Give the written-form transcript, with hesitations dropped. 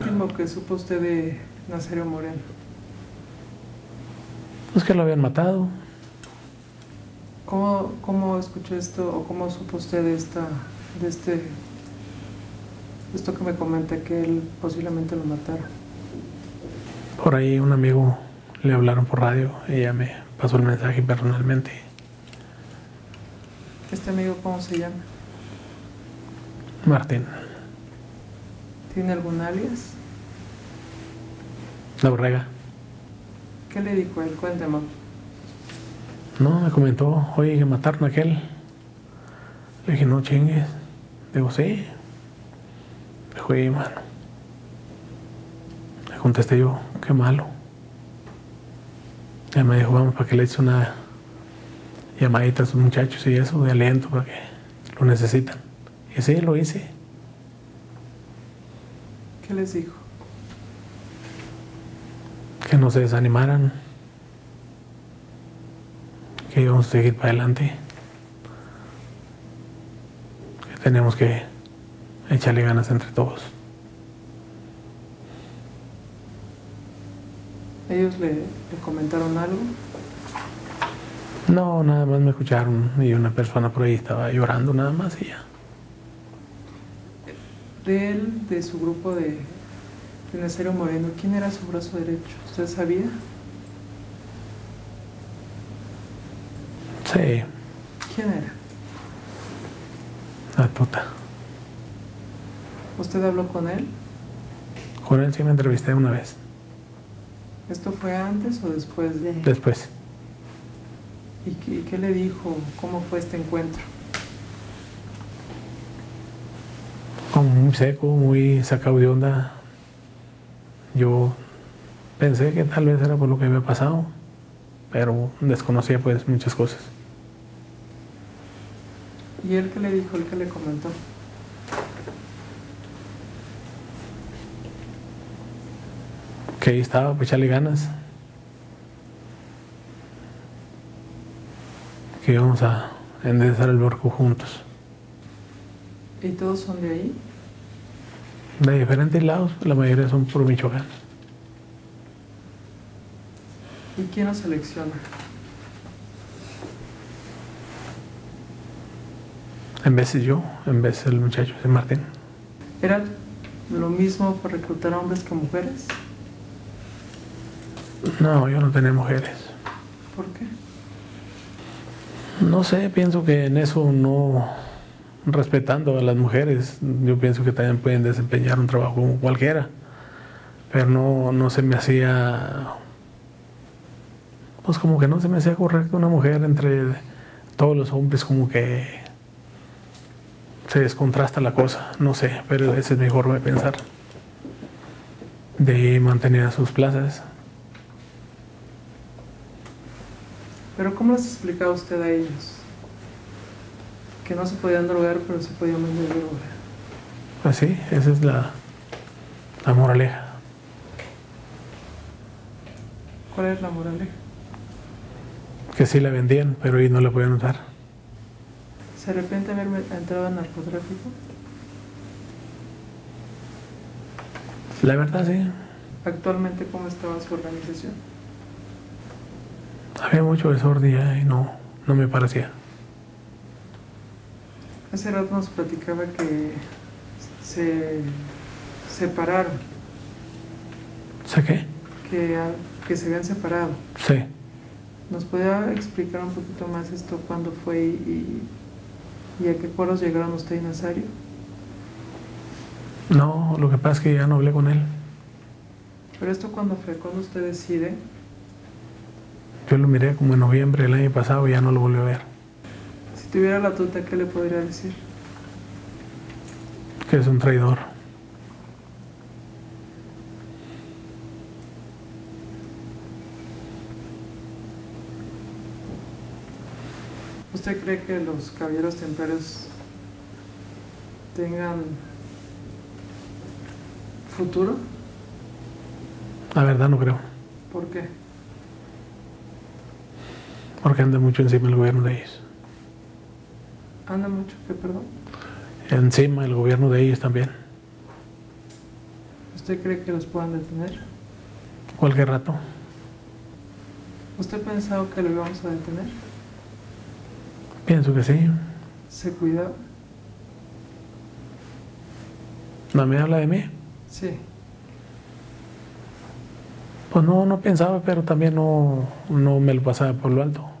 último que supo usted de Nazario Moreno? Pues que lo habían matado. ¿Cómo escuchó esto o cómo supo usted de esto que me comenta, que él posiblemente lo matara? Por ahí un amigo le hablaron por radio, ella me pasó el mensaje personalmente. ¿Este amigo cómo se llama? Martín. ¿Tiene algún alias? La Borrega. ¿Qué le dijo él? Cuéntame. No, me comentó, oye, que mataron a aquel. Le dije, no chingues. Digo, sí. Dijo, oye, mano. Le contesté yo, qué malo. Y me dijo, vamos, para que le eches una llamadita a sus muchachos y eso, de aliento, para que lo necesitan. Y sí, lo hice. ¿Qué les dijo? Que no se desanimaran, que íbamos a seguir para adelante, que tenemos que echarle ganas entre todos. ¿Ellos le comentaron algo? No, nada más me escucharon y una persona por ahí estaba llorando nada más y ya. De él, de su grupo de Nazario Moreno, ¿quién era su brazo derecho? ¿Usted sabía? Sí. ¿Quién era? La Tuta. ¿Usted habló con él? Con él sí me entrevisté una vez. ¿Esto fue antes o después de...? Después. ¿Y qué le dijo? ¿Cómo fue este encuentro? Muy seco, muy sacado de onda. Yo pensé que tal vez era por lo que había pasado, pero desconocía pues muchas cosas. ¿Y él qué le dijo, el que le comentó? Que ahí estaba, pues echarle ganas. Que íbamos a enderezar el barco juntos. ¿Y todos son de ahí? De diferentes lados, la mayoría son por Michoacán. ¿Y quién los selecciona? En veces yo, en veces el muchacho de Martín. ¿Era lo mismo para reclutar a hombres que mujeres? No, yo no tenía mujeres. ¿Por qué? No sé, pienso que en eso no... Respetando a las mujeres, yo pienso que también pueden desempeñar un trabajo como cualquiera, pero no se me hacía, pues como que no se me hacía correcto una mujer entre todos los hombres, como que se descontrasta la cosa, no sé, pero esa es mi forma de pensar. De ahí mantener sus plazas. ¿Pero cómo les explicaba usted a ellos? Que no se podían drogar, pero se podían vender droga. Pues sí, esa es la moraleja. ¿Cuál es la moraleja? Que sí la vendían, pero ahí no la podían usar. ¿Se arrepiente de haberme entrado en narcotráfico? La verdad, sí. ¿Actualmente cómo estaba su organización? Había mucho desorden y no me parecía. Hace rato nos platicaba que se separaron. ¿Se qué? Que se habían separado. Sí. ¿Nos podía explicar un poquito más esto? ¿Cuándo fue y a qué acuerdos llegaron usted y Nazario? No, lo que pasa es que ya no hablé con él. ¿Pero esto cuándo fue? ¿Cuándo usted decide? Yo lo miré como en noviembre del año pasado y ya no lo volví a ver. Si tuviera la Tuta, ¿qué le podría decir? Que es un traidor. ¿Usted cree que los Caballeros Templarios tengan futuro? La verdad no creo. ¿Por qué? Porque anda mucho encima el gobierno de ellos. ¿Anda mucho? ¿Qué, perdón? Encima el gobierno de ellos también. ¿Usted cree que los puedan detener? Cualquier rato. ¿Usted pensaba que lo íbamos a detener? Pienso que sí. ¿Se cuidaba? ¿No me habla de mí? Sí. Pues no pensaba, pero también no me lo pasaba por lo alto.